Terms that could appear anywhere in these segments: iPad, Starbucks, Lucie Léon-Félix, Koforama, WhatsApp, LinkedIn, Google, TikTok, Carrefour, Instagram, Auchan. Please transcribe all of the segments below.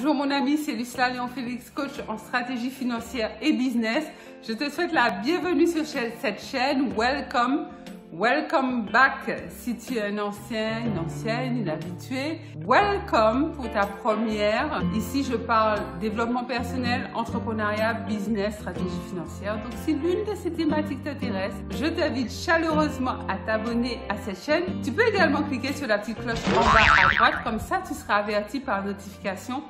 Bonjour mon ami, c'est Lucie Léon-Félix, coach en stratégie financière et business. Je te souhaite la bienvenue sur cette chaîne. Welcome back si tu es un ancien, une ancienne, une habituée. Welcome pour ta première. Ici, je parle développement personnel, entrepreneuriat, business, stratégie financière. Donc, si l'une de ces thématiques t'intéresse, je t'invite chaleureusement à t'abonner à cette chaîne. Tu peux également cliquer sur la petite cloche en bas à droite. Comme ça, tu seras averti par notification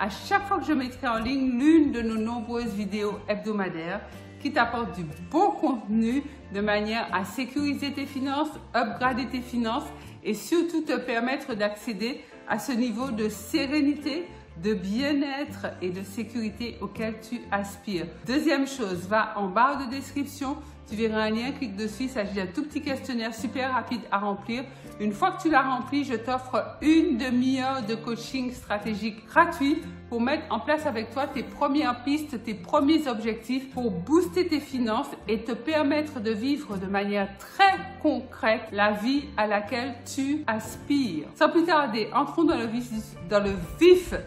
à chaque fois que je mettrai en ligne l'une de nos nombreuses vidéos hebdomadaires qui t'apporte du bon contenu de manière à sécuriser tes finances, upgrader tes finances et surtout te permettre d'accéder à ce niveau de sérénité, de bien-être et de sécurité auquel tu aspires. Deuxième chose, va en barre de description, tu verras un lien, clique dessus, il s'agit d'un tout petit questionnaire super rapide à remplir. Une fois que tu l'as rempli, je t'offre une demi-heure de coaching stratégique gratuit pour mettre en place avec toi tes premières pistes, tes premiers objectifs pour booster tes finances et te permettre de vivre de manière très concrète la vie à laquelle tu aspires. Sans plus tarder, entrons dans le vif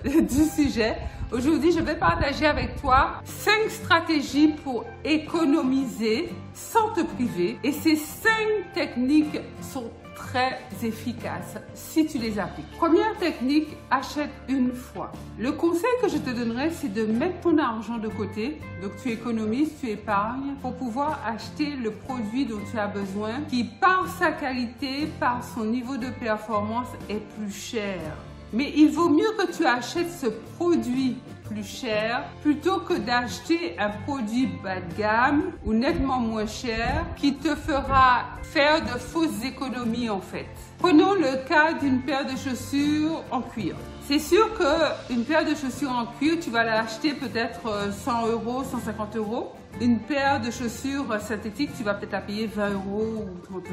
du sujet. Aujourd'hui, je vais partager avec toi 5 stratégies pour économiser sans te priver. Et ces 5 techniques sont très efficaces si tu les appliques. Première technique, achète une fois. Le conseil que je te donnerai, c'est de mettre ton argent de côté. Donc, tu économises, tu épargnes pour pouvoir acheter le produit dont tu as besoin qui, par sa qualité, par son niveau de performance, est plus cher. Mais il vaut mieux que tu achètes ce produit plus cher plutôt que d'acheter un produit bas de gamme ou nettement moins cher qui te fera faire de fausses économies en fait. Prenons le cas d'une paire de chaussures en cuir. C'est sûr qu'une paire de chaussures en cuir, tu vas l'acheter peut-être 100 €, 150 €. Une paire de chaussures synthétiques, tu vas peut-être la payer 20 € ou 30 €.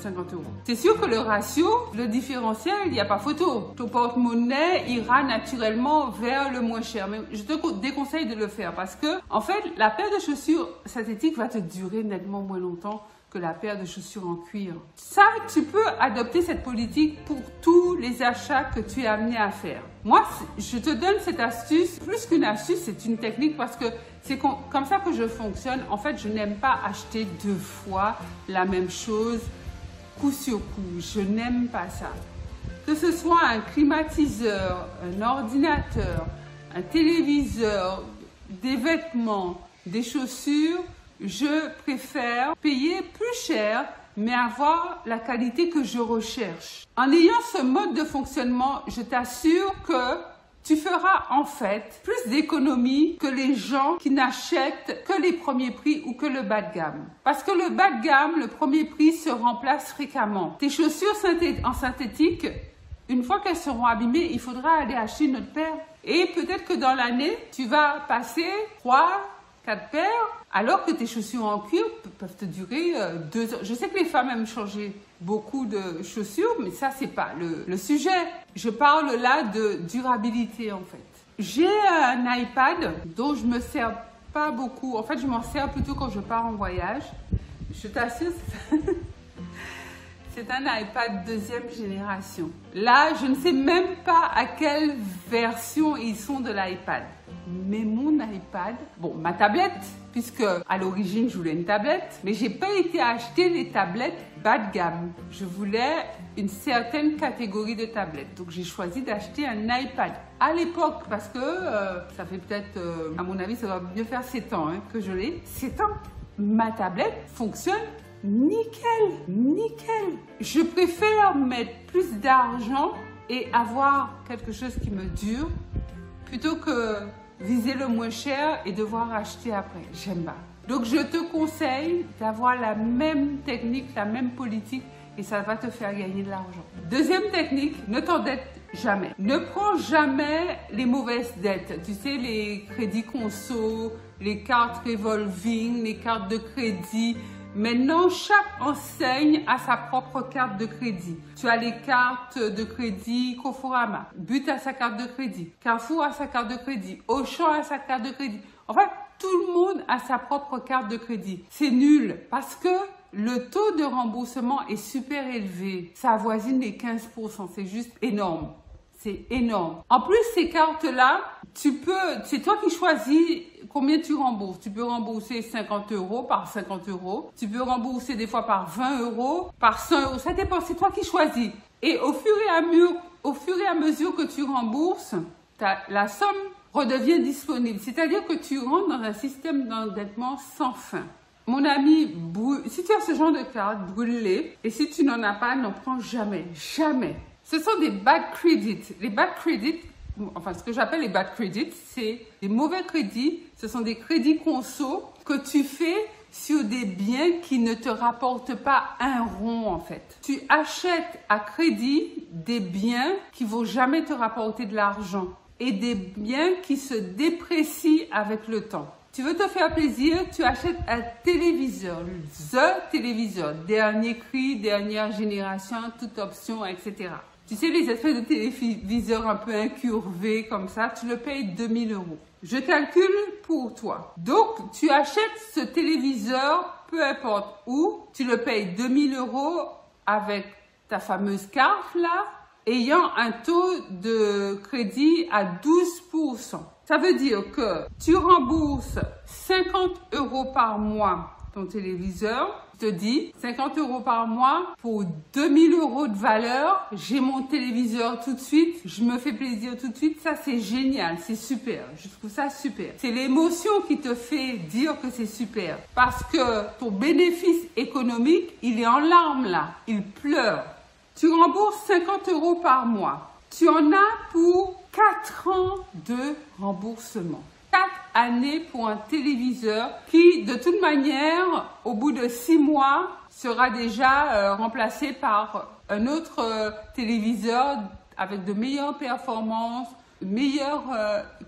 50 €. C'est sûr que le ratio, le différentiel, il n'y a pas photo. Ton porte-monnaie ira naturellement vers le moins cher. Mais je te déconseille de le faire parce que, en fait, la paire de chaussures synthétiques va te durer nettement moins longtemps que la paire de chaussures en cuir. Ça, tu peux adopter cette politique pour tous les achats que tu es amené à faire. Moi, je te donne cette astuce. Plus qu'une astuce, c'est une technique parce que c'est comme ça que je fonctionne. En fait, je n'aime pas acheter 2 fois la même chose. Coup sur coup, je n'aime pas ça. Que ce soit un climatiseur, un ordinateur, un téléviseur, des vêtements, des chaussures, je préfère payer plus cher, mais avoir la qualité que je recherche. En ayant ce mode de fonctionnement, je t'assure que tu feras en fait plus d'économies que les gens qui n'achètent que les premiers prix ou que le bas de gamme. Parce que le bas de gamme, le premier prix se remplace fréquemment. Tes chaussures en synthétique, une fois qu'elles seront abîmées, il faudra aller acheter une autre paire. Et peut-être que dans l'année, tu vas passer 3, 4 paires, alors que tes chaussures en cuir peuvent te durer 2 ans. Je sais que les femmes aiment changer beaucoup de chaussures, mais ça, c'est pas le sujet. Je parle là de durabilité, en fait. J'ai un iPad dont je me sers pas beaucoup. En fait, je m'en sers plutôt quand je pars en voyage. Je t'assure, c'est un iPad 2e génération. Là, je ne sais même pas à quelle version ils sont de l'iPad. Mais mon iPad, bon, ma tablette, puisque à l'origine, je voulais une tablette, mais j'ai pas été acheter les tablettes bas de gamme. Je voulais une certaine catégorie de tablettes. Donc, j'ai choisi d'acheter un iPad à l'époque parce que ça fait peut-être, à mon avis, ça doit mieux faire 7 ans hein, que je l'ai. 7 ans, ma tablette fonctionne nickel. Je préfère mettre plus d'argent et avoir quelque chose qui me dure plutôt que viser le moins cher et devoir acheter après. J'aime pas. Donc, je te conseille d'avoir la même technique, la même politique et ça va te faire gagner de l'argent. Deuxième technique, ne t'endette jamais. Ne prends jamais les mauvaises dettes. Tu sais, les crédits conso, les cartes revolving, les cartes de crédit. Maintenant, chaque enseigne a sa propre carte de crédit. Tu as les cartes de crédit Koforama, But a sa carte de crédit, Carrefour a sa carte de crédit, Auchan a sa carte de crédit. Enfin, tout le monde a sa propre carte de crédit. C'est nul parce que le taux de remboursement est super élevé. Ça avoisine les 15 %, c'est juste énorme. C'est énorme. En plus, ces cartes-là, c'est toi qui choisis combien tu rembourses. Tu peux rembourser 50 € par 50 €. Tu peux rembourser des fois par 20 €, par 100 €. Ça dépend, c'est toi qui choisis. Et au fur et à mesure que tu rembourses, la somme redevient disponible. C'est-à-dire que tu rentres dans un système d'endettement sans fin. Mon ami, si tu as ce genre de carte, brûle-les. Et si tu n'en as pas, n'en prends jamais. Jamais. Ce sont des bad credits. Les bad credits, enfin ce que j'appelle les bad credits, c'est des mauvais crédits. Ce sont des crédits conso que tu fais sur des biens qui ne te rapportent pas un rond en fait. Tu achètes à crédit des biens qui ne vont jamais te rapporter de l'argent et des biens qui se déprécient avec le temps. Tu veux te faire plaisir, tu achètes un téléviseur, le téléviseur, dernier cri, dernière génération, toute option, etc. Tu sais, les espèces de téléviseurs un peu incurvés comme ça, tu le payes 2000 €. Je calcule pour toi. Donc, tu achètes ce téléviseur, peu importe où, tu le payes 2000 € avec ta fameuse carte là, ayant un taux de crédit à 12%. Ça veut dire que tu rembourses 50 € par mois ton téléviseur. Je te dis 50 € par mois pour 2000 € de valeur. J'ai mon téléviseur tout de suite. Je me fais plaisir tout de suite. Ça, c'est génial. C'est super. Je trouve ça super. C'est l'émotion qui te fait dire que c'est super. Parce que ton bénéfice économique, il est en larmes là. Il pleure. Tu rembourses 50 € par mois. Tu en as pour 4 ans de remboursement. 4 années pour un téléviseur qui, de toute manière, au bout de 6 mois, sera déjà remplacé par un autre téléviseur avec de meilleures performances, meilleure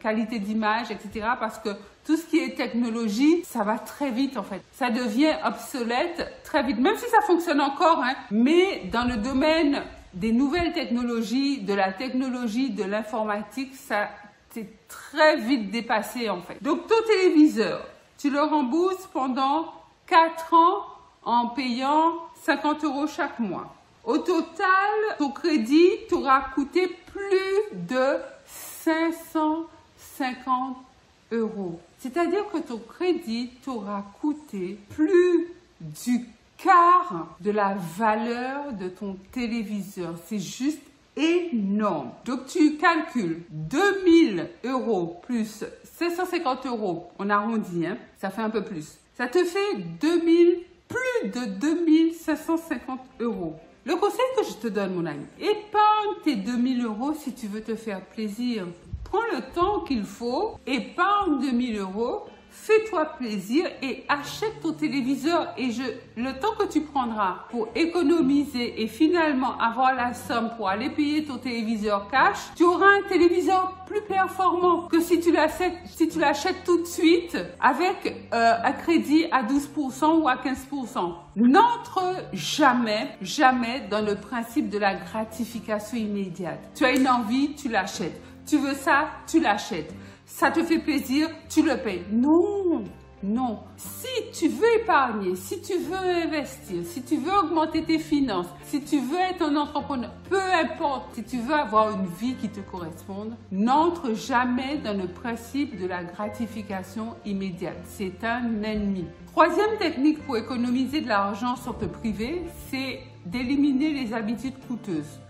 qualité d'image, etc. Parce que tout ce qui est technologie, ça va très vite en fait. Ça devient obsolète très vite, même si ça fonctionne encore, hein. Mais dans le domaine des nouvelles technologies, de la technologie, de l'informatique, ça c'est très vite dépassé en fait. Donc ton téléviseur, tu le rembourses pendant 4 ans en payant 50 € chaque mois. Au total, ton crédit t'aura coûté plus de 550 €. C'est-à-dire que ton crédit t'aura coûté plus du quart de la valeur de ton téléviseur. C'est juste énorme. Donc tu calcules 2000 € plus 750 €, on arrondit, hein, ça fait un peu plus. Ça te fait plus de 2550 €. Le conseil que je te donne, mon ami, épargne tes 2000 € si tu veux te faire plaisir. Prends le temps qu'il faut, épargne 2000 €, fais-toi plaisir et achète ton téléviseur. Et le temps que tu prendras pour économiser et finalement avoir la somme pour aller payer ton téléviseur cash, tu auras un téléviseur plus performant que si tu l'achètes tout de suite avec un crédit à 12% ou à 15%. N'entre jamais dans le principe de la gratification immédiate. Tu as une envie, tu l'achètes. Tu veux ça, tu l'achètes. Ça te fait plaisir, tu le payes. Non, non. Si tu veux épargner, si tu veux investir, si tu veux augmenter tes finances, si tu veux être un entrepreneur, peu importe, si tu veux avoir une vie qui te corresponde, n'entre jamais dans le principe de la gratification immédiate. C'est un ennemi. Troisième technique pour économiser de l'argent sans te priver, c'est d'éliminer les habitudes coûteuses.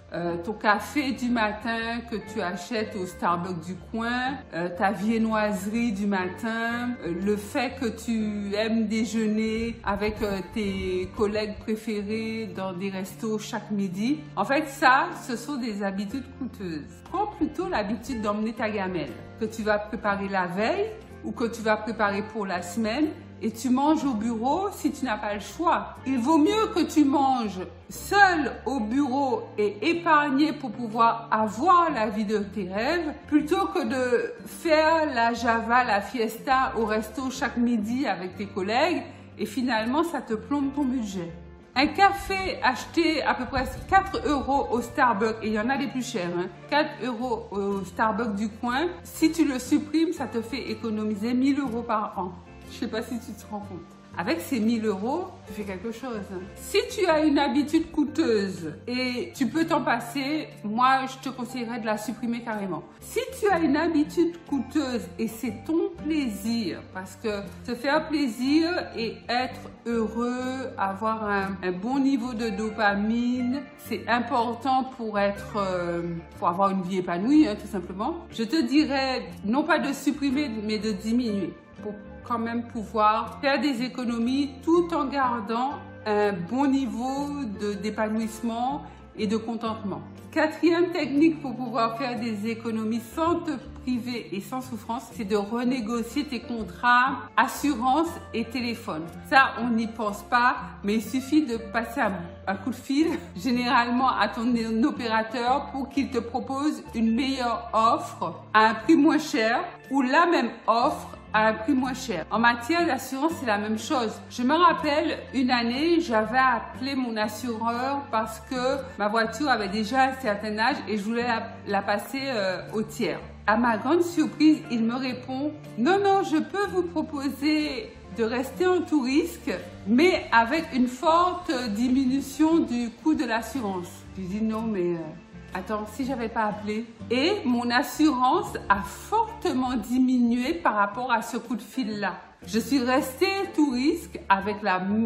Ton café du matin que tu achètes au Starbucks du coin, ta viennoiserie du matin, le fait que tu aimes déjeuner avec tes collègues préférés dans des restos chaque midi. En fait, ça, ce sont des habitudes coûteuses. Prends plutôt l'habitude d'emmener ta gamelle que tu vas préparer la veille ou que tu vas préparer pour la semaine. Et tu manges au bureau si tu n'as pas le choix. Il vaut mieux que tu manges seul au bureau et épargner pour pouvoir avoir la vie de tes rêves plutôt que de faire la java, la fiesta au resto chaque midi avec tes collègues et finalement ça te plombe ton budget. Un café acheté à peu près 4 € au Starbucks, et il y en a les plus chers, hein, 4 € au Starbucks du coin, si tu le supprimes, ça te fait économiser 1000 € par an. Je ne sais pas si tu te rends compte. Avec ces 1000 €, tu fais quelque chose. Si tu as une habitude coûteuse et tu peux t'en passer, moi, je te conseillerais de la supprimer carrément. Si tu as une habitude coûteuse et c'est ton plaisir, parce que se faire plaisir et être heureux, avoir un bon niveau de dopamine, c'est important pour avoir une vie épanouie, hein, tout simplement. Je te dirais, non pas de supprimer, mais de diminuer pour quand même pouvoir faire des économies tout en gardant un bon niveau d'épanouissement et de contentement. Quatrième technique pour pouvoir faire des économies sans te priver et sans souffrance, c'est de renégocier tes contrats, assurance et téléphone. Ça, on n'y pense pas, mais il suffit de passer un coup de fil, généralement à ton opérateur, pour qu'il te propose une meilleure offre à un prix moins cher ou la même offre à un prix moins cher. En matière d'assurance, c'est la même chose. Je me rappelle, une année, j'avais appelé mon assureur parce que ma voiture avait déjà un certain âge et je voulais la passer au tiers. À ma grande surprise, il me répond « Non, non, je peux vous proposer de rester en tout risque, mais avec une forte diminution du coût de l'assurance. » Je lui dis « Non, mais... attends, si j'avais pas appelé. » Et mon assurance a fortement diminué par rapport à ce coup de fil-là. Je suis restée tout risque avec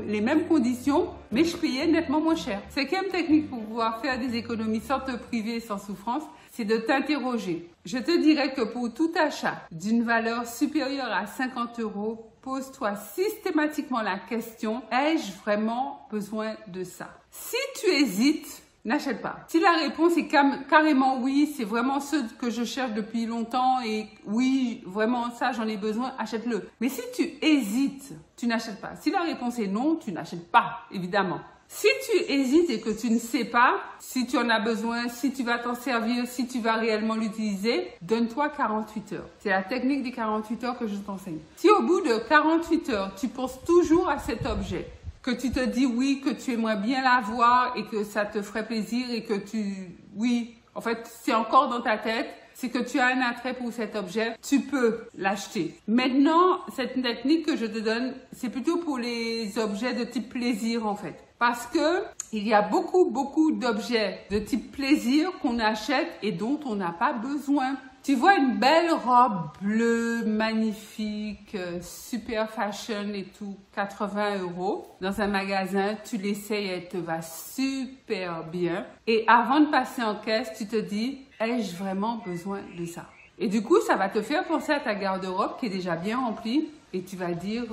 les mêmes conditions, mais je payais nettement moins cher. Cinquième technique pour pouvoir faire des économies sans te priver et sans souffrance, c'est de t'interroger. Je te dirais que pour tout achat d'une valeur supérieure à 50 €, pose-toi systématiquement la question « Ai-je vraiment besoin de ça ?» Si tu hésites, n'achète pas. Si la réponse est carrément oui, c'est vraiment ce que je cherche depuis longtemps et oui, vraiment ça, j'en ai besoin, achète-le. Mais si tu hésites, tu n'achètes pas. Si la réponse est non, tu n'achètes pas, évidemment. Si tu hésites et que tu ne sais pas si tu en as besoin, si tu vas t'en servir, si tu vas réellement l'utiliser, donne-toi 48 heures. C'est la technique des 48 heures que je t'enseigne. Si au bout de 48 heures, tu penses toujours à cet objet, que tu te dis oui, que tu aimerais bien l'avoir et que ça te ferait plaisir et que tu... oui, en fait, c'est encore dans ta tête, c'est que tu as un attrait pour cet objet, tu peux l'acheter. Maintenant, cette technique que je te donne, c'est plutôt pour les objets de type plaisir, en fait. Parce que il y a beaucoup d'objets de type plaisir qu'on achète et dont on n'a pas besoin. Tu vois une belle robe bleue, magnifique, super fashion et tout, 80 € dans un magasin, tu l'essayes, elle te va super bien. Et avant de passer en caisse, tu te dis, ai-je vraiment besoin de ça? Et du coup, ça va te faire penser à ta garde-robe qui est déjà bien remplie et tu vas dire,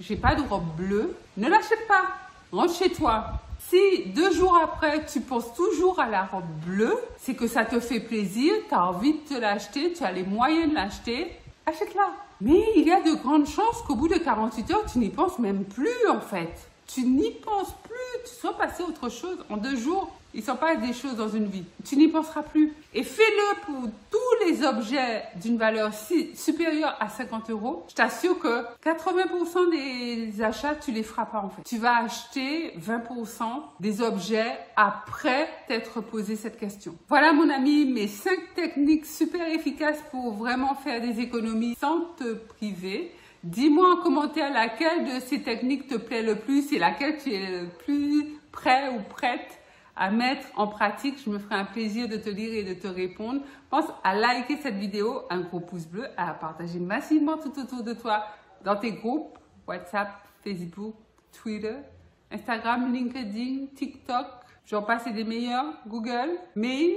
j'ai pas de robe bleue, ne l'achète pas, rentre chez toi. Si 2 jours après, tu penses toujours à la robe bleue, c'est que ça te fait plaisir, tu as envie de te l'acheter, tu as les moyens de l'acheter, achète-la. Mais il y a de grandes chances qu'au bout de 48 heures, tu n'y penses même plus en fait. Tu n'y penses plus, tu sois passé à autre chose. En 2 jours, il s'en passe des choses dans une vie. Tu n'y penseras plus. Et fais-le pour tous les objets d'une valeur supérieure à 50 €. Je t'assure que 80% des achats, tu les feras pas en fait. Tu vas acheter 20% des objets après t'être posé cette question. Voilà mon ami, mes 5 techniques super efficaces pour vraiment faire des économies sans te priver. Dis-moi en commentaire laquelle de ces techniques te plaît le plus et laquelle tu es le plus prêt ou prête à mettre en pratique. Je me ferai un plaisir de te lire et de te répondre. Pense à liker cette vidéo, un gros pouce bleu, à la partager massivement tout autour de toi dans tes groupes WhatsApp, Facebook, Twitter, Instagram, LinkedIn, TikTok, j'en passe et des meilleurs, Google, Mail.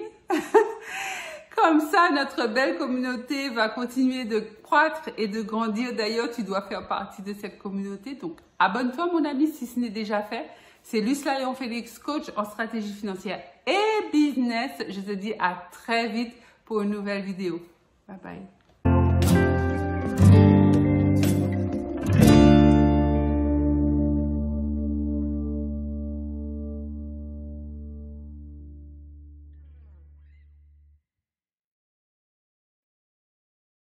Comme ça, notre belle communauté va continuer de croître et de grandir. D'ailleurs, tu dois faire partie de cette communauté. Donc, abonne-toi, mon ami, si ce n'est déjà fait. C'est Lucie Léon-Félix, coach en stratégie financière et business. Je te dis à très vite pour une nouvelle vidéo. Bye bye.